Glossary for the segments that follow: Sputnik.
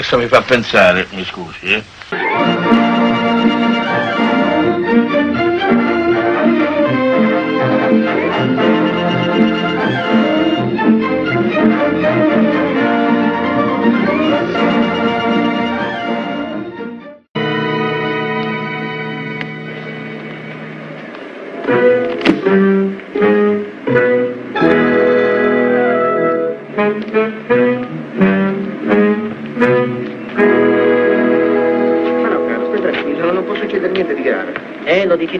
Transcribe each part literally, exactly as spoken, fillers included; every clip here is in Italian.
questo mi fa pensare, mi scusi, eh?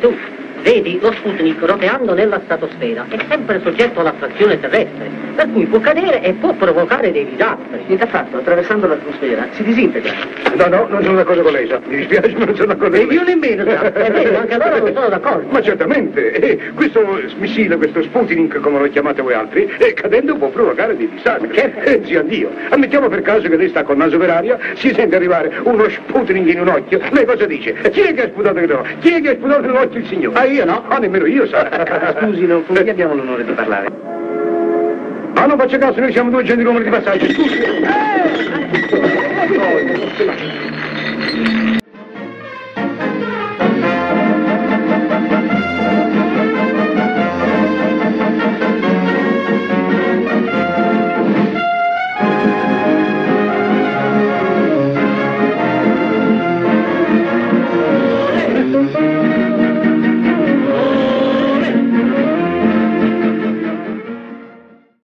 Tu, vedi, lo Sputnik roteando nella stratosfera è sempre soggetto all'attrazione terrestre, per cui può cadere e può provocare dei disastri. Niente affatto, attraversando l'atmosfera si disintegra. No, no, non sono d'accordo con lei, sa. Mi dispiace, ma non sono d'accordo con lei. E io nemmeno, sa. È vero, anche allora non sono d'accordo. Ma certamente, eh, questo missile, questo Sputnik, come lo chiamate voi altri, eh, cadendo può provocare dei disastri. Certo. Eh, zio addio, ammettiamo per caso che lei sta col naso per aria, si sente arrivare uno Sputnik in un occhio. Lei cosa dice? Chi è che ha sputato in un occhio? Chi è che ha sputato in un occhio il signore? Ah, io no? Ah, nemmeno io, sa. Scusi, non fu, abbiamo l'onore di parlare. Ah, non faccio caso, noi siamo due gentiluomini di passaggio, scusi. Eh!